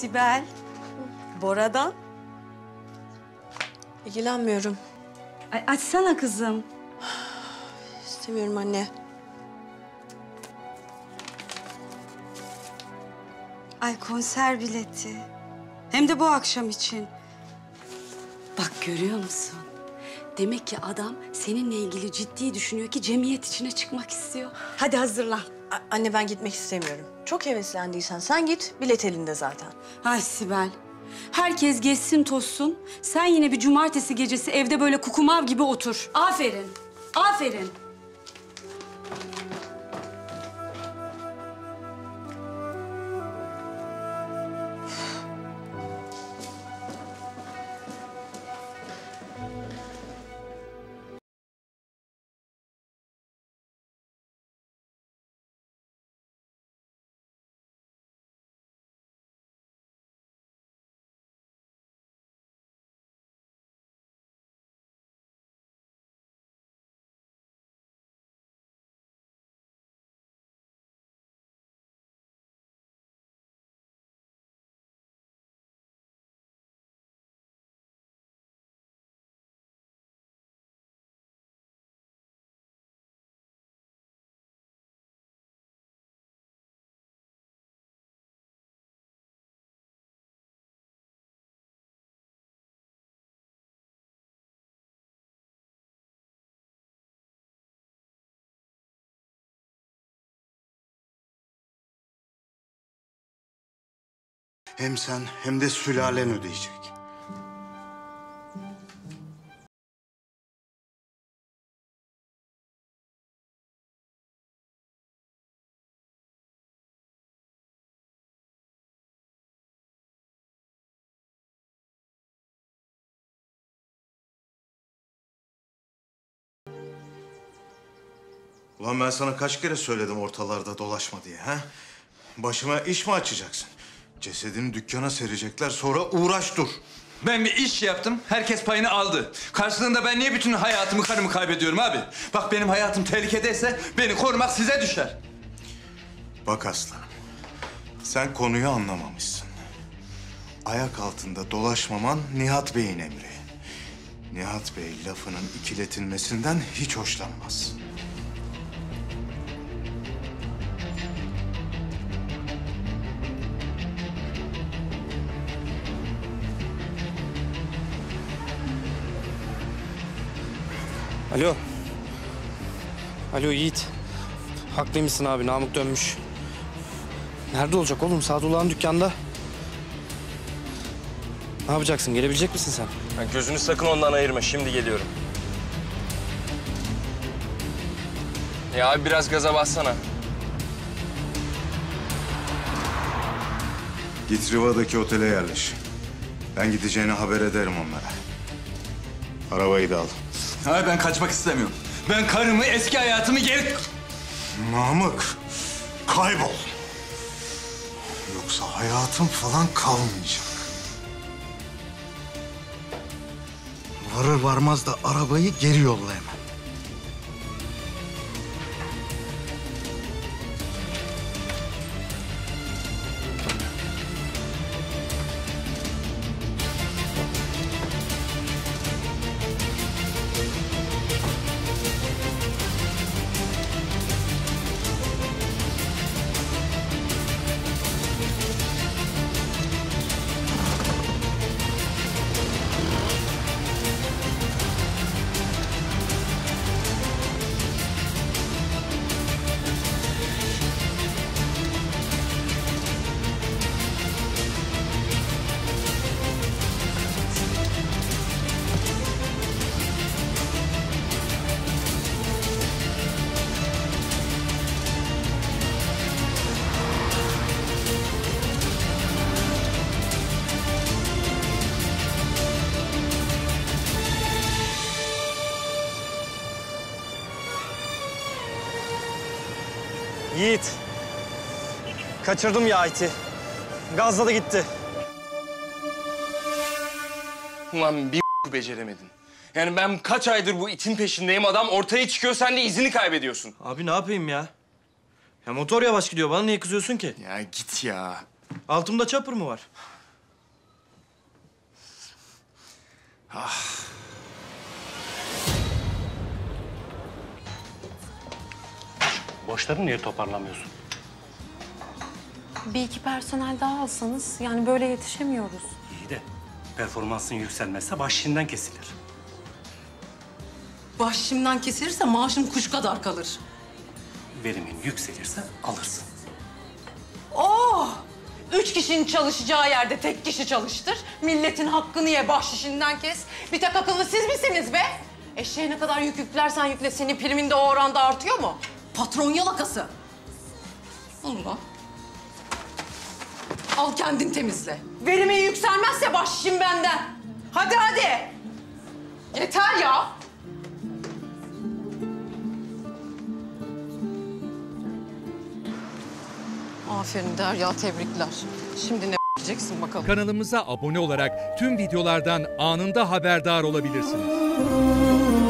Sibel, Bora'dan. İlgilenmiyorum. Ay açsana kızım. İstemiyorum anne. Ay konser bileti. Hem de bu akşam için. Bak görüyor musun? Demek ki adam seninle ilgili ciddi düşünüyor ki cemiyet içine çıkmak istiyor. Hadi hazırlan. Anne ben gitmek istemiyorum. Çok heveslendiysen sen git, bilet elinde zaten. Ay Sibel, herkes gezsin tozsun. Sen yine bir cumartesi gecesi evde böyle kukumav gibi otur. Aferin, aferin. Hem sen hem de sülalen ödeyecek. Ulan ben sana kaç kere söyledim ortalarda dolaşma diye ha? Başıma iş mi açacaksın? Cesedini dükkana serecekler, sonra uğraş dur. Ben bir iş yaptım, herkes payını aldı. Karşılığında ben niye bütün hayatımı, karımı kaybediyorum abi? Bak benim hayatım tehlikedeyse beni korumak size düşer. Bak aslanım, sen konuyu anlamamışsın. Ayak altında dolaşmaman Nihat Bey'in emri. Nihat Bey lafının ikiletilmesinden hiç hoşlanmaz. Alo. Alo Yiğit. Haklıymışsın abi, Namık dönmüş. Nerede olacak oğlum? Sadullah'ın dükkanda. Ne yapacaksın? Gelebilecek misin sen? Ben gözünü sakın ondan ayırma. Şimdi geliyorum. Ya abi biraz gaza bassana. Git Riva'daki otele yerleş. Ben gideceğini haber ederim onlara. Arabayı da al. Hayır, ben kaçmak istemiyorum. Ben karımı, eski hayatımı geri... Namık, kaybol. Yoksa hayatım falan kalmayacak. Varır varmaz da arabayı geri yolla hemen. Yiğit, kaçırdım ya iti. Gazladı gitti. Ulan bir beceremedin. Yani ben kaç aydır bu itin peşindeyim, adam ortaya çıkıyor, sen de izini kaybediyorsun. Abi ne yapayım ya? Ya motor yavaş gidiyor, bana niye kızıyorsun ki? Ya git ya. Altımda çapır mı var? Ah. Borçları niye toparlamıyorsun? Bir iki personel daha alsanız, yani böyle yetişemiyoruz. İyi de performansın yükselmezse bahşişinden kesilir. Bahşişimden kesilirse maaşım kuş kadar kalır. Verimin yükselirse alırsın. Oh! 3 kişinin çalışacağı yerde tek kişi çalıştır. Milletin hakkını ye, bahşişinden kes. Bir tek akıllı siz misiniz be? Eşeğe ne kadar yük yüklersen yükle, senin primin de o oranda artıyor mu? Patron yalakası. Allah. Al kendin temizle. Verimin yükselmezse bahşişim benden. Hadi hadi. Yeter ya. Aferin Derya, tebrikler. Şimdi ne diyeceksin bakalım. Kanalımıza abone olarak tüm videolardan anında haberdar olabilirsiniz.